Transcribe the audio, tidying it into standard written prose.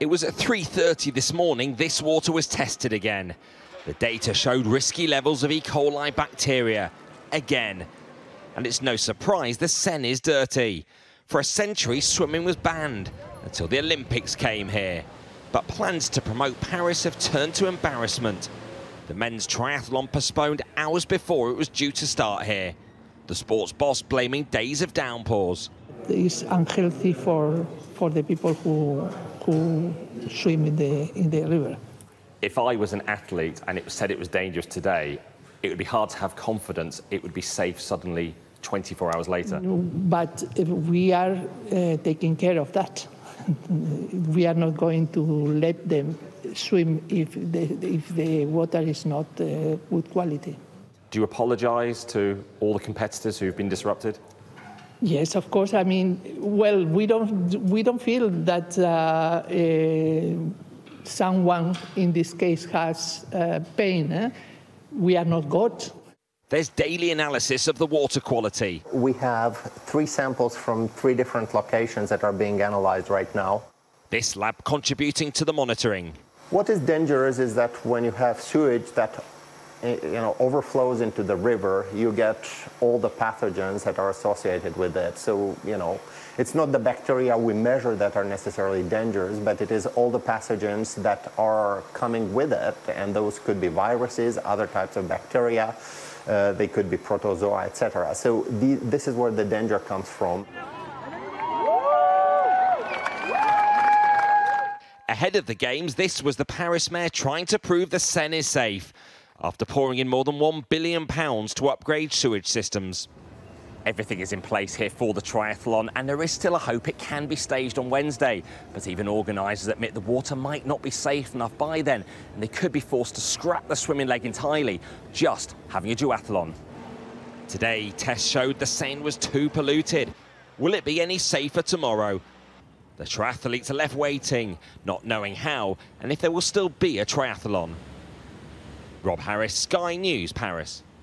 It was at 3:30 this morning this water was tested again. The data showed risky levels of E. coli bacteria again. And it's no surprise the Seine is dirty. For a century, swimming was banned until the Olympics came here. But plans to promote Paris have turned to embarrassment. The men's triathlon postponed hours before it was due to start here. The sports boss blaming days of downpours. It's unhealthy for the people who swim in the river. If I was an athlete and it was said it was dangerous today, it would be hard to have confidence it would be safe suddenly 24 hours later. But we are taking care of that. We are not going to let them swim if the water is not good quality. Do you apologise to all the competitors who've been disrupted? Yes, of course. I mean, well, we don't feel that someone in this case has pain. We are not God. There's daily analysis of the water quality. We have 3 samples from 3 different locations that are being analysed right now. This lab contributing to the monitoring. What is dangerous is that when you have sewage that overflows into the river, you get all the pathogens that are associated with it. So, it's not the bacteria we measure that are necessarily dangerous, but it is all the pathogens that are coming with it, and those could be viruses, other types of bacteria, they could be protozoa, etc. So this is where the danger comes from. Ahead of the Games, this was the Paris mayor trying to prove the Seine is safe, after pouring in more than £1 billion to upgrade sewage systems. Everything is in place here for the triathlon, and there is still a hope it can be staged on Wednesday. But even organisers admit the water might not be safe enough by then, and they could be forced to scrap the swimming leg entirely, just having a duathlon. Today, tests showed the Seine was too polluted. Will it be any safer tomorrow? The triathletes are left waiting, not knowing how, and if there will still be a triathlon. Rob Harris, Sky News, Paris.